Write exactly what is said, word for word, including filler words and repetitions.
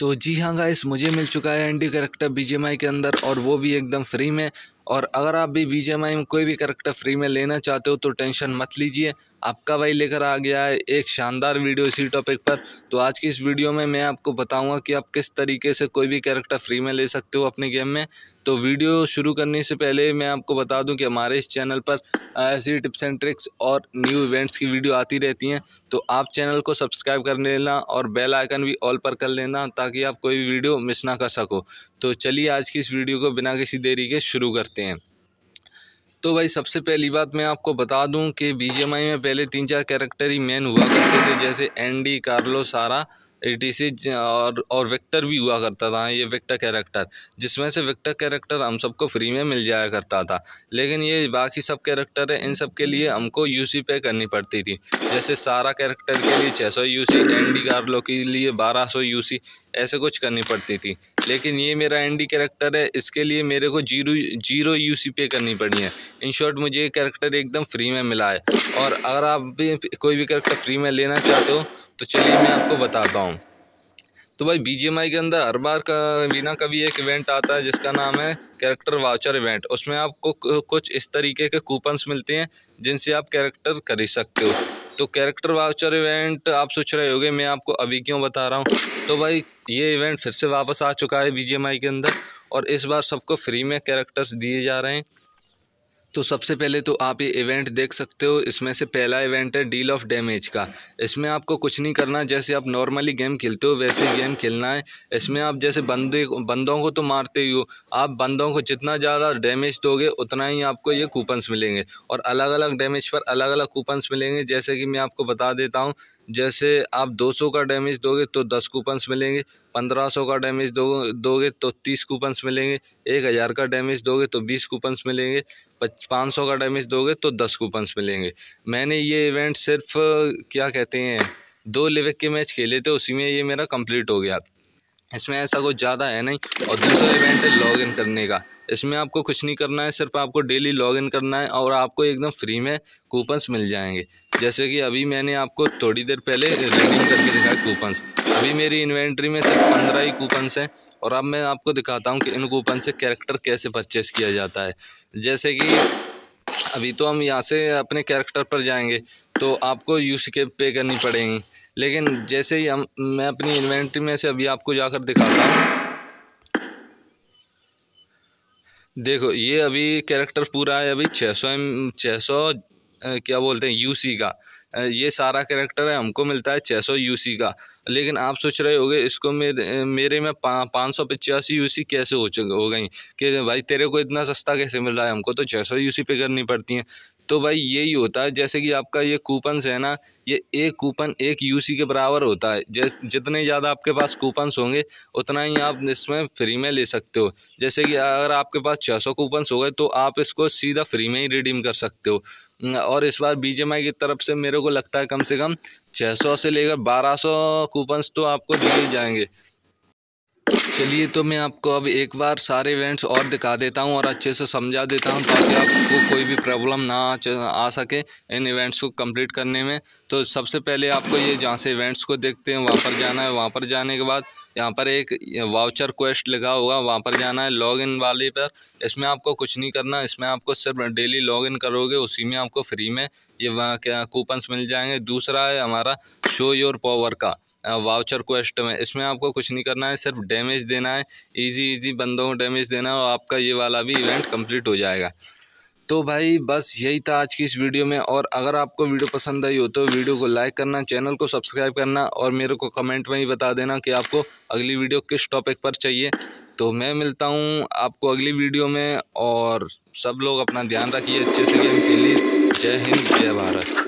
तो जी हाँ गाइस, मुझे मिल चुका है एंडी करैक्टर बीजीएमआई के अंदर, और वो भी एकदम फ्री में। और अगर आप भी बीजीएमआई में कोई भी करैक्टर फ्री में लेना चाहते हो तो टेंशन मत लीजिए, आपका भाई लेकर आ गया है एक शानदार वीडियो इसी टॉपिक पर। तो आज की इस वीडियो में मैं आपको बताऊंगा कि आप किस तरीके से कोई भी कैरेक्टर फ्री में ले सकते हो अपने गेम में। तो वीडियो शुरू करने से पहले मैं आपको बता दूं कि हमारे इस चैनल पर ऐसी टिप्स एंड ट्रिक्स और न्यू इवेंट्स की वीडियो आती रहती हैं, तो आप चैनल को सब्सक्राइब कर लेना और बेल आइकन भी ऑल पर कर लेना ताकि आप कोई भी वीडियो मिस ना कर सको। तो चलिए आज की इस वीडियो को बिना किसी देरी के शुरू करते हैं। तो भाई सबसे पहली बात मैं आपको बता दूं कि बीजीएमआई में पहले तीन चार कैरेक्टर ही मेन हुआ करते थे, जैसे एंडी, कार्लो, सारा, एटीसी और और विक्टर भी हुआ करता था। ये विक्टर कैरेक्टर, जिसमें से विक्टर कैरेक्टर हम सबको फ्री में मिल जाया करता था, लेकिन ये बाकी सब कैरेक्टर है इन सब के लिए हमको यूसी पे करनी पड़ती थी। जैसे सारा कैरेक्टर के लिए छः सौ यूसी, एंडी कार्लो के लिए बारह सौ यूसी, ऐसे कुछ करनी पड़ती थी। लेकिन ये मेरा एंडी कैरेक्टर है, इसके लिए मेरे को जीरो जीरो यूसी पे करनी पड़ी है। इन शॉर्ट मुझे ये कैरेक्टर एकदम फ्री में मिला है। और अगर आप भी कोई भी कैरेक्टर फ्री में लेना चाहते हो तो चलिए मैं आपको बताता हूँ। तो भाई बीजीएमआई के अंदर हर बार कभी ना कभी एक इवेंट आता है जिसका नाम है कैरेक्टर वाउचर इवेंट। उसमें आपको कुछ इस तरीके के कूपन्स मिलते हैं जिनसे आप कैरेक्टर खरीद सकते हो। तो कैरेक्टर वाउचर इवेंट आप सोच रहे होगे मैं आपको अभी क्यों बता रहा हूँ। तो भाई ये इवेंट फिर से वापस आ चुका है बीजीएमआई के अंदर, और इस बार सबको फ्री में कैरेक्टर्स दिए जा रहे हैं। तो सबसे पहले तो आप ये इवेंट देख सकते हो। इसमें से पहला इवेंट है डील ऑफ डैमेज का। इसमें आपको कुछ नहीं करना, जैसे आप नॉर्मली गेम खेलते हो वैसे गेम खेलना है। इसमें आप जैसे बंदे बंदों को तो मारते ही हो, आप बंदों को जितना ज़्यादा डैमेज दोगे उतना ही आपको ये कूपन्स मिलेंगे, और अलग अलग डैमेज पर अलग अलग कूपन्स मिलेंगे। जैसे कि मैं आपको बता देता हूँ, जैसे आप दो सौ का डैमेज दोगे तो दस कूपन्स मिलेंगे, पंद्रह सौ का डैमेज दो, दोगे तो तीस कूपन्स मिलेंगे, एक हज़ार का डैमेज दोगे तो बीस कूपन्स मिलेंगे, पाँच सौ का डैमेज दोगे तो दस कूपन्स मिलेंगे। मैंने ये इवेंट सिर्फ क्या कहते हैं दो लिविक के मैच खेले थे, उसी में ये मेरा कंप्लीट हो गया। इसमें ऐसा कुछ ज़्यादा है नहीं। और दूसरा इवेंट है लॉग इन करने का। इसमें आपको कुछ नहीं करना है, सिर्फ आपको डेली लॉग इन करना है और आपको एकदम फ्री में कूपन्स मिल जाएंगे। जैसे कि अभी मैंने आपको थोड़ी देर पहले रीडिंग करके दिखाया कूपन्स। अभी मेरी इन्वेंट्री में सिर्फ पंद्रह ही कूपन्स हैं, और अब मैं आपको दिखाता हूं कि इन कूपन से कैरेक्टर कैसे परचेस किया जाता है। जैसे कि अभी तो हम यहां से अपने कैरेक्टर पर जाएंगे तो आपको यूसी के पे करनी पड़ेगी, लेकिन जैसे ही हम मैं अपनी इन्वेंट्री में से अभी आपको जाकर दिखाता हूं। देखो ये अभी कैरेक्टर पूरा है, अभी छः सौ छः सौ क्या बोलते हैं यूसी का। ये सारा कैरेक्टर है, हमको मिलता है छः सौ यूसी का। लेकिन आप सोच रहे होगे इसको मेरे मेरे में पाँच सौ पचासी यूसी कैसे हो चुके हो गई कि भाई तेरे को इतना सस्ता कैसे मिल रहा है, हमको तो छः सौ यूसी पे करनी पड़ती हैं। तो भाई यही होता है, जैसे कि आपका ये कूपन्स है ना, ये एक कूपन एक यूसी के बराबर होता है। जैसे जितने ज़्यादा आपके पास कूपन्स होंगे उतना ही आप इसमें फ्री में ले सकते हो। जैसे कि अगर आपके पास छः सौ कूपन्स हो गए तो आप इसको सीधा फ्री में ही रिडीम कर सकते हो। और इस बार बीजीएमआई की तरफ से मेरे को लगता है कम से कम छः सौ से लेकर बारह सौ कूपन्स तो आपको दिए जाएंगे। चलिए तो मैं आपको अब एक बार सारे इवेंट्स और दिखा देता हूं और अच्छे से समझा देता हूं ताकि आपको कोई भी प्रॉब्लम ना आ सके इन इवेंट्स को कंप्लीट करने में। तो सबसे पहले आपको ये जहां से इवेंट्स को देखते हैं वहां पर जाना है। वहां पर जाने के बाद यहाँ पर एक वाउचर क्वेस्ट लगा होगा, वहाँ पर जाना है लॉग इन वाले पर। इसमें आपको कुछ नहीं करना, इसमें आपको सिर्फ डेली लॉग इन करोगे उसी में आपको फ्री में ये वहाँ क्या कूपन्स मिल जाएंगे। दूसरा है हमारा शो योर पावर का वाउचर क्वेस्ट में। इसमें आपको कुछ नहीं करना है, सिर्फ डैमेज देना है, इजी इजी बंदों को डैमेज देना है, और आपका ये वाला भी इवेंट कंप्लीट हो जाएगा। तो भाई बस यही था आज की इस वीडियो में, और अगर आपको वीडियो पसंद आई हो तो वीडियो को लाइक करना, चैनल को सब्सक्राइब करना, और मेरे को कमेंट में ही बता देना कि आपको अगली वीडियो किस टॉपिक पर चाहिए। तो मैं मिलता हूँ आपको अगली वीडियो में, और सब लोग अपना ध्यान रखिए, अच्छे से गेम खेलिए। जय हिंद, जय भारत।